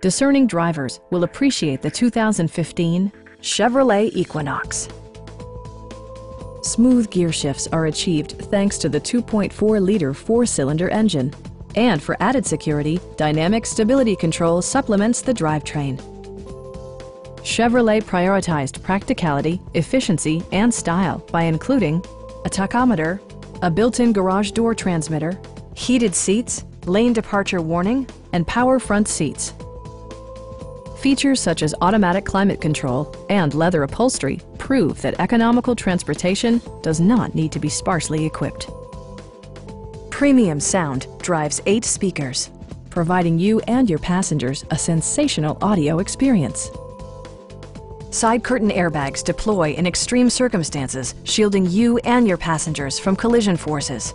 Discerning drivers will appreciate the 2015 Chevrolet Equinox. Smooth gear shifts are achieved thanks to the 2.4-liter four-cylinder engine. And for added security, dynamic stability control supplements the drivetrain. Chevrolet prioritized practicality, efficiency, and style by including a tachometer, a built-in garage door transmitter, heated seats, lane departure warning, and power front seats. Features such as automatic climate control and leather upholstery prove that economical transportation does not need to be sparsely equipped. Premium sound drives 8 speakers, providing you and your passengers a sensational audio experience. Side curtain airbags deploy in extreme circumstances, shielding you and your passengers from collision forces.